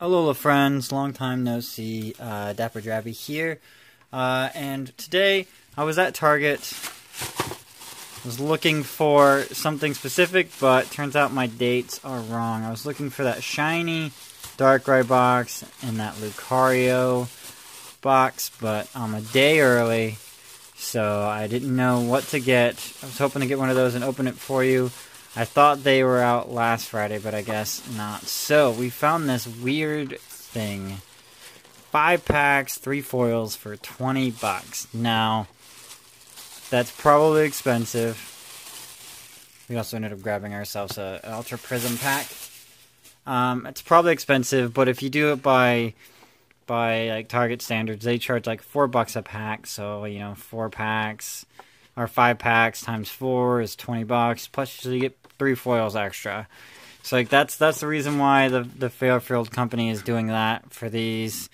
Alola friends, long time no see, Dapper Drabby here, and today I was at Target, I was looking for something specific, but turns out my dates are wrong. I was looking for that shiny Darkrai box and that Lucario box, but I'm a day early, so I didn't know what to get. I was hoping to get one of those and open it for you. I thought they were out last Friday, but I guess not. So, we found this weird thing. 5 packs, 3 foils for 20 bucks. Now, that's probably expensive. We also ended up grabbing ourselves an Ultra Prism pack. It's probably expensive, but if you do it by like Target standards, they charge like $4 a pack. So, you know, 4 packs... or 5 packs times 4 is 20 bucks. Plus, you get 3 foils extra. So, like, that's the reason why the Fairfield company is doing that for these.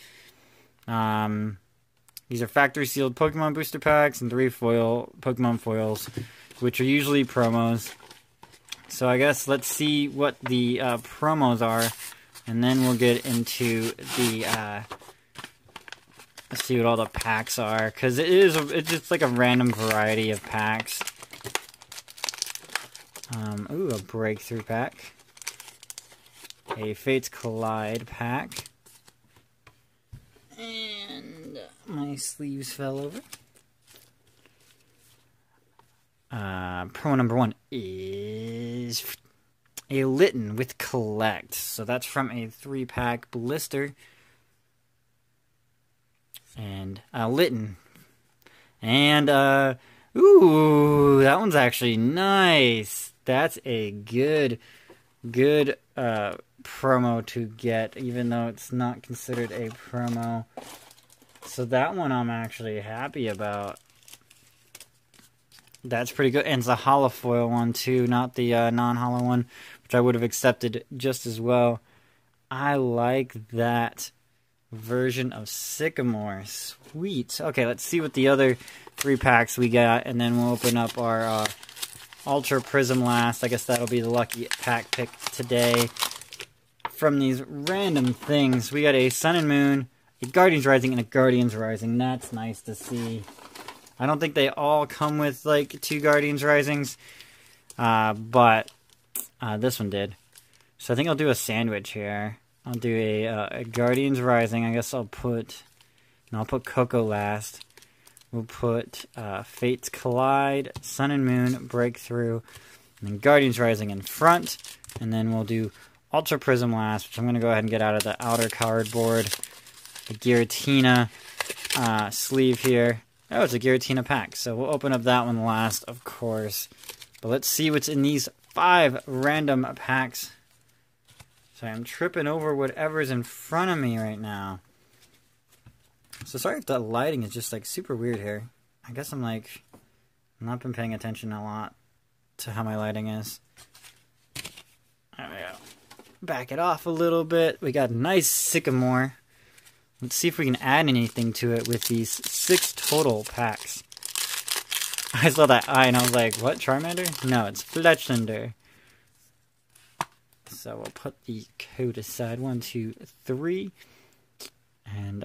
These are factory sealed Pokemon booster packs and 3 foil Pokemon foils, which are usually promos. So, I guess let's see what the promos are, and then we'll get into the. Let's see what all the packs are, because it's just like a random variety of packs. Ooh, a Breakthrough pack. A Fates Collide pack. And my sleeves fell over. Promo number 1 is a Litten with Collect. So that's from a 3-pack blister. And Litten. And, ooh, that one's actually nice. That's a good, promo to get, even though it's not considered a promo. So that one I'm actually happy about. That's pretty good. And it's a holo foil one, too, not the non-holo one, which I would have accepted just as well. I like that version of Sycamore. Sweet. Okay, let's see what the other 3 packs we got, and then we'll open up our Ultra Prism last. I guess that'll be the lucky pack pick today. From these random things, we got a Sun and Moon, a Guardians Rising, and a Guardians Rising. That's nice to see. I don't think they all come with, like, 2 Guardians Risings, but this one did. So I think I'll do a sandwich here. I'll do a Guardians Rising. I guess I'll put Coco last. We'll put Fates Collide, Sun and Moon, Breakthrough, and then Guardians Rising in front. And then we'll do Ultra Prism last, which I'm going to go ahead and get out of the outer cardboard. The Giratina sleeve here. Oh, it's a Giratina pack. So we'll open up that one last, of course. But let's see what's in these 5 random packs. Sorry, I'm tripping over whatever's in front of me right now. So sorry if the lighting is just, like, super weird here. I guess I'm, like, not been paying attention a lot to how my lighting is. There we go. Back it off a little bit. We got a nice Sycamore. Let's see if we can add anything to it with these 6 total packs. I saw that eye and I was like, what, Charmander? No, it's Fletchinder. So we'll put the code aside. 1, 2, 3. And,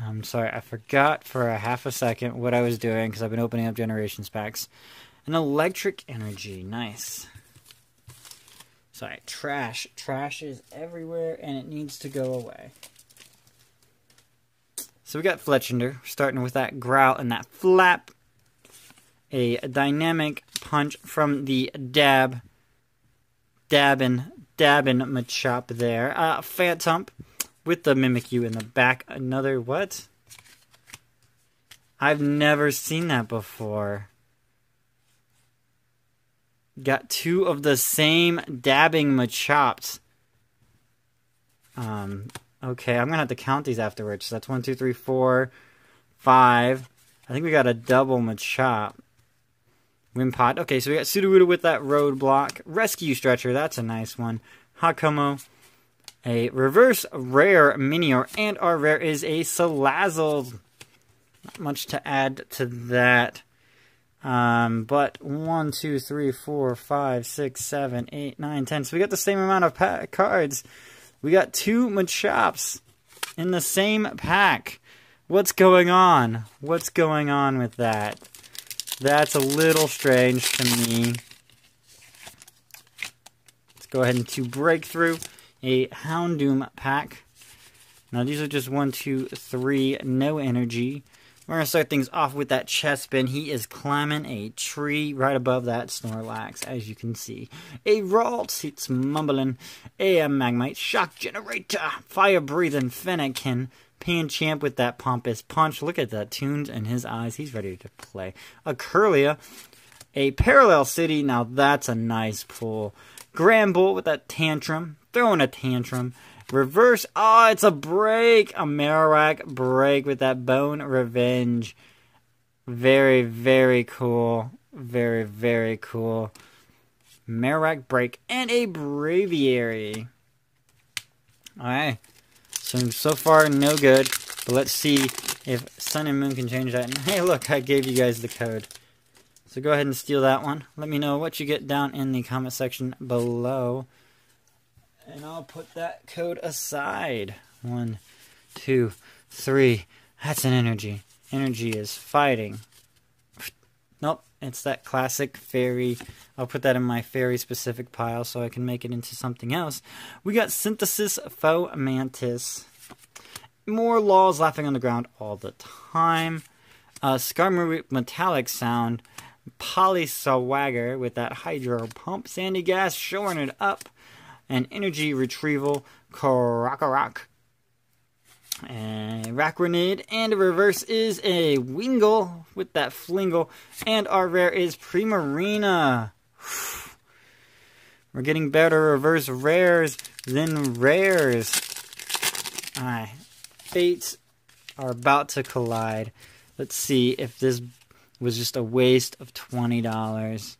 I'm sorry, I forgot for a half a second what I was doing, because I've been opening up Generations packs. An Electric Energy. Nice. Sorry, trash. Trash is everywhere, and it needs to go away. So we got Fletchinder, starting with that growl and that flap. A dynamic punch from the dab. Dabbin Machop there. Phantump with the Mimikyu in the back. Another what? I've never seen that before. Got 2 of the same dabbing Machops. Okay, I'm gonna have to count these afterwards. So that's 1, 2, 3, 4, 5. I think we got a double Machop. Wimpod. Okay, so we got Sudowoodo with that roadblock. Rescue Stretcher, that's a nice one. Hakomo. A reverse rare Minior. And our rare is a Salazzle. Not much to add to that. But 1, 2, 3, 4, 5, 6, 7, 8, 9, 10. So we got the same amount of cards. We got two Machops in the same pack. What's going on? What's going on with that? That's a little strange to me. Let's go ahead and to Breakthrough, a Houndoom pack. Now these are just 1, 2, 3, no energy. We're going to start things off with that Chespin. He is climbing a tree right above that Snorlax, as you can see. A Ralts, it's mumbling. A Magmite, Shock Generator, Fire Breathing Fennekin. Panchamp with that pompous punch. Look at that tunes in his eyes. He's ready to play. A Curlia, a Parallel City. Now that's a nice pull. Granbull with that tantrum, throwing a tantrum. Reverse, oh, it's a break. A Marowak break with that Bone Revenge. Very, very cool. Very, very cool. Marowak break and a Braviary. Alright. So far, no good. But let's see if Sun and Moon can change that. And hey, look, I gave you guys the code. So go ahead and steal that one. Let me know what you get down in the comment section below. And I'll put that code aside. 1, 2, 3. That's an energy. Energy is fighting. Nope, it's that classic fairy. I'll put that in my fairy-specific pile so I can make it into something else. We got Synthesis Foe Mantis. More Laws laughing on the ground all the time. Skarmory Metallic Sound. Polyswagger with that Hydro Pump. Sandy Gas showing it up. An Energy Retrieval, Kakarot, and Racronid, and a reverse is a Wingull with that Flingle, and our rare is Primarina. We're getting better reverse rares than rares. Alright, fates are about to collide. Let's see if this was just a waste of $20.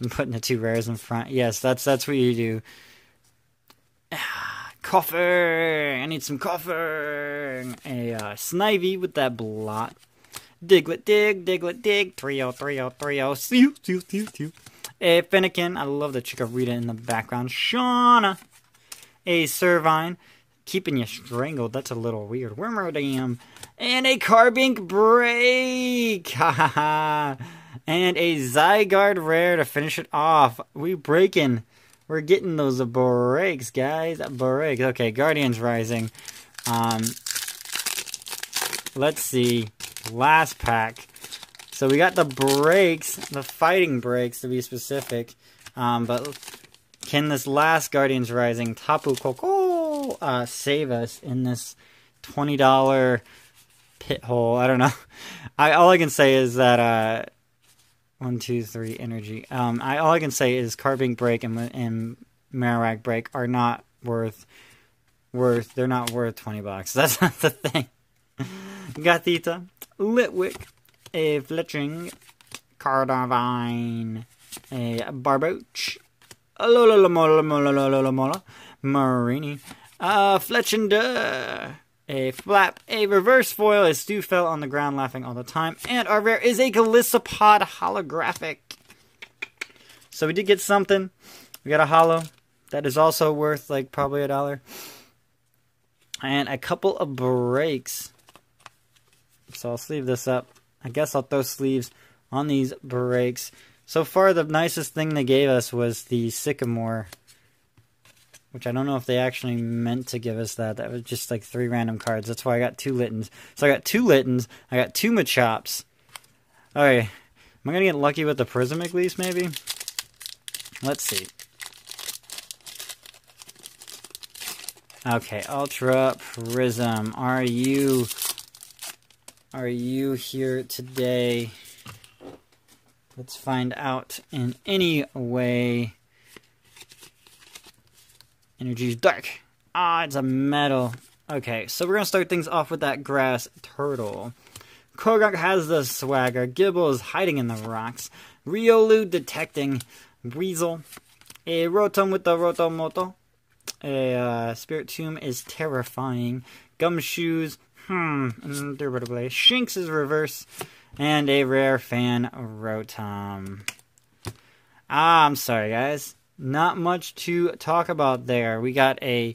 I'm putting the two rares in front. Yes, that's what you do. Coffer! I need some coffer! A Snivy with that blot. Diglet dig, Diglet dig. 3-0, 3-0, 3-0. Stew. A Fennekin. I love the Chikorita in the background. Shauna! A Servine. Keeping you strangled. That's a little weird. Wormrodam. And a Carbink break! Ha. And a Zygarde rare to finish it off. We breaking. We're getting those breaks, guys. Breaks. Okay, Guardians Rising. Let's see. Last pack. So we got the breaks, the fighting breaks to be specific. But can this last Guardians Rising, Tapu Koko, save us in this $20 pit hole? I don't know. All I can say is that 1, 2, 3, energy. All I can say is Carbink break and Marowak break are not worth. They're not worth $20. That's not the thing. Gathita, Litwick, a Fletchinder, Cardavine, a Barboach, Lololomola, Marini, Fletchinder. A flap, a reverse foil, a stew fell on the ground laughing all the time. And our rare is a Galissapod holographic. So we did get something. We got a holo. That is also worth like probably $1. And a couple of breaks. So I'll sleeve this up. I guess I'll throw sleeves on these breaks. So far the nicest thing they gave us was the Sycamore. Which I don't know if they actually meant to give us that. That was just like 3 random cards. That's why I got 2 Littens. So I got 2 Littens. I got 2 Machops. Alright. Am I going to get lucky with the Prism at least, maybe? Let's see. Okay. Ultra Prism. Are you here today? Let's find out in any way. Energy's dark. Ah, it's a metal. Okay, so we're going to start things off with that grass turtle. Korok has the swagger. Gibble is hiding in the rocks. Riolu detecting. Weasel. A Rotom with the Rotomoto. A Spirit Tomb is terrifying. Gumshoes. Indubitably. Shinx is reverse. And a rare fan Rotom. Ah, I'm sorry, guys. Not much to talk about there. We got a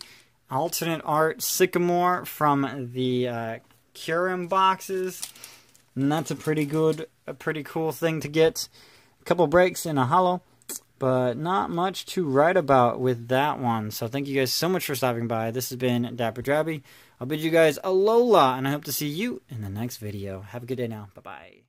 alternate art Sycamore from the Kyurem boxes. And that's a pretty cool thing to get. A couple breaks in a holo, but not much to write about with that one. So thank you guys so much for stopping by. This has been Dapper Drabby. I'll bid you guys alola, and I hope to see you in the next video. Have a good day now. Bye-bye.